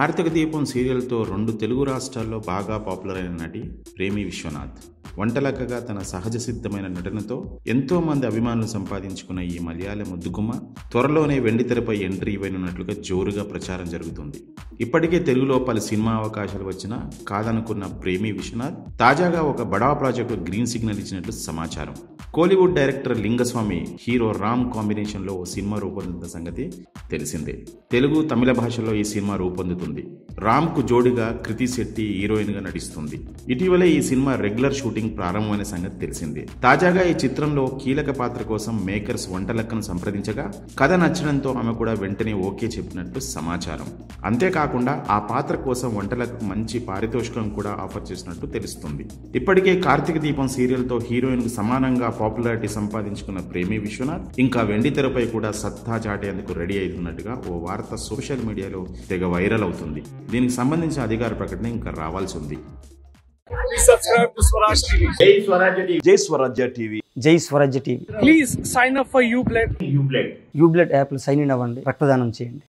కార్తిక దీపం సీరియల్తో రెండు తెలుగు రాష్ట్రాల్లో బాగా పాపులర్ అయిన నటి ప్రేమి విశ్వనాథ్. వంటలక్కగా తన సహజ సిద్ధమైన నటనతో ఎంతో మంది అభిమానులు సంపాదించుకున్న ఈ మలయాళ ముద్దుగుమ్మ త్వరలోనే వెండితెరపై ఎంట్రీ ఇవ్వనున్నట్లుగా జోరుగా ప్రచారం జరుగుతుంది. ఇప్పటికే తెలుగులో పలు సినిమా అవకాశాలు వచ్చినా కాదనుకున్న ప్రేమి విశ్వనాథ్ తాజాగా ఒక బడా ప్రాజెక్టు గ్రీన్ సిగ్నల్ ఇచ్చినట్లు సమాచారం. కోలీవుడ్ డైరెక్టర్ లింగస్వామి హీరో రామ్ కాంబినేషన్లో ఓ సినిమా రూపొందుతున్న సంగతి తెలిసిందే. తెలుగు తమిళ భాషలో ఈ సినిమా రూపొందుతుంది. రామ్కు జోడిగా కృతి శెట్టి హీరోయిన్గా నటిస్తుంది. ఇటీవలే ఈ సినిమా రెగ్యులర్ షూటింగ్ ప్రారంభమైన సంగతి తెలిసిందే. తాజాగా ఈ చిత్రంలో కీలక పాత్ర కోసం మేకర్స్ వంటలక్కను సంప్రదించగా కథ నచ్చడంతో ఆమె కూడా వెంటనే ఓకే చెప్పినట్లు సమాచారం. అంతేకాకుండా ఆ పాత్ర కోసం వంటలకు మంచి పారితోషికం కూడా ఆఫర్ చేసినట్టు తెలుస్తుంది. ఇప్పటికే కార్తిక దీపం సీరియల్తో హీరోయిన్కు సమానంగా పాపులారిటీ సంపాదించుకున్న ప్రేమి విశ్వనాథ్ ఇంకా వెండి తెరపై కూడా సత్తా చాటేందుకు రెడీ అవుతున్నట్టుగా ఓ వార్త సోషల్ మీడియాలో తెగ వైరల్ అవుతుంది. దీనికి సంబంధించిన అధికార ప్రకటన ఇంకా రావాల్సి ఉంది. Jai Swarajya TV please sign up for you blood app లో సైన్ ఇన్ అవ్వండి, రక్తదానం చేయండి.